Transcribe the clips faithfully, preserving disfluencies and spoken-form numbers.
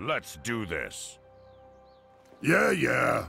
Let's do this. Yeah, yeah.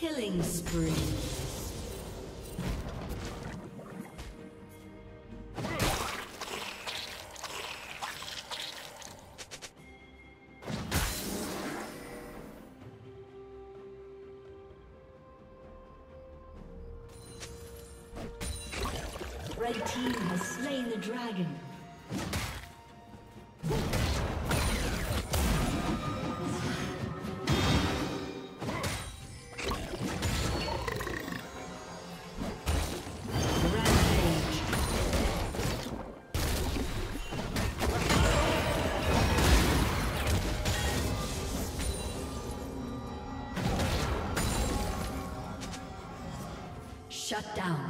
Killing spree. Red team has slain. Slaying the dragon. Shut down.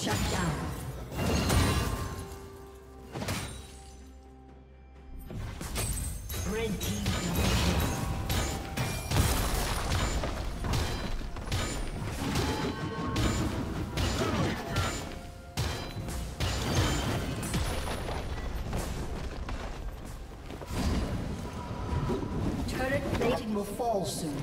Shut down. Red team double kill. Turret plating will fall soon.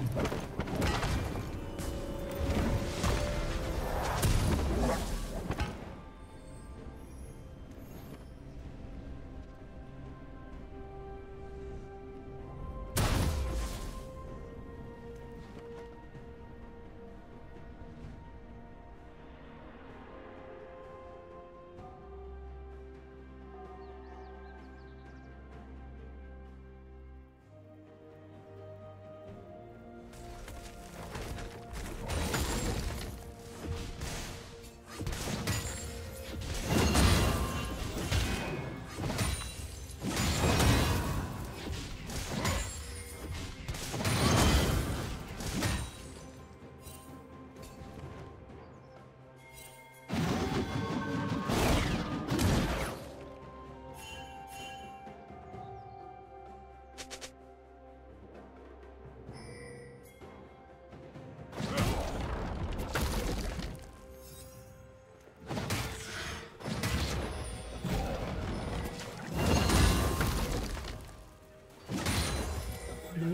Blue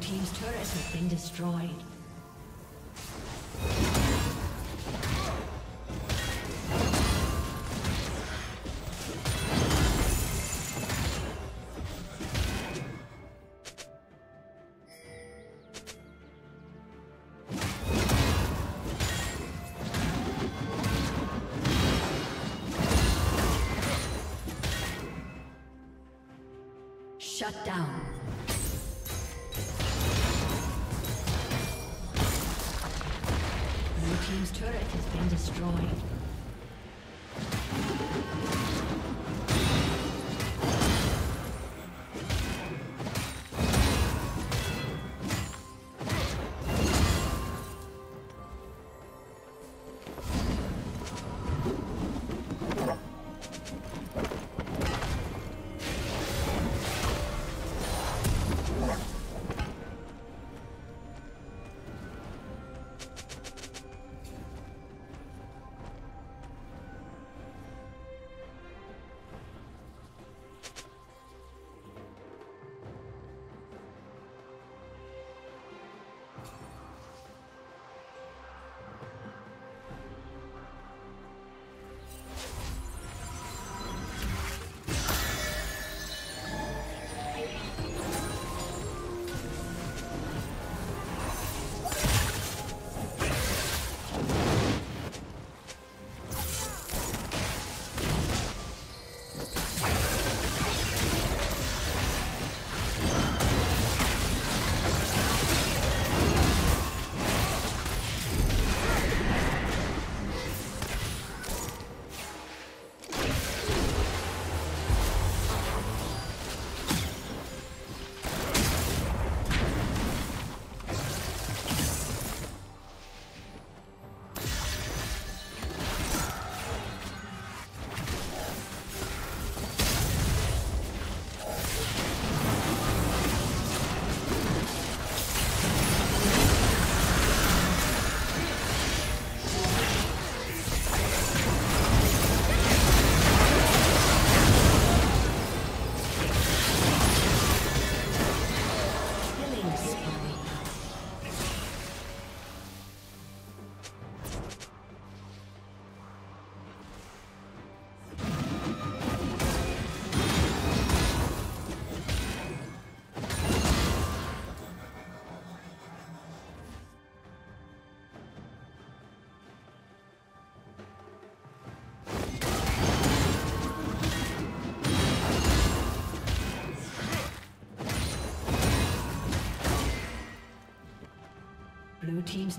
Team's turret has been destroyed. Shut down. Team's turret has been destroyed. Blue team's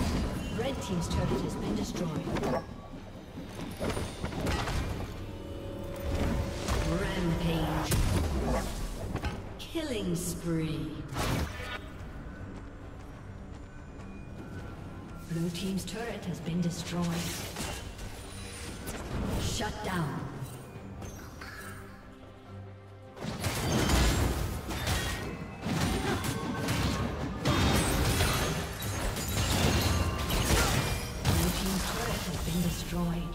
Team's turret has been destroyed. Rampage. Killing spree. Blue team's turret has been destroyed. Shut down. Team's turret has been destroyed.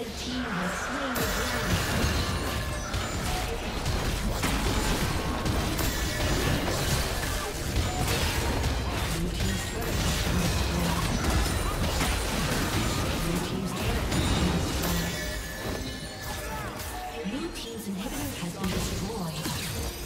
Red team has slain the dragon. Blue team's inhibitor has been destroyed.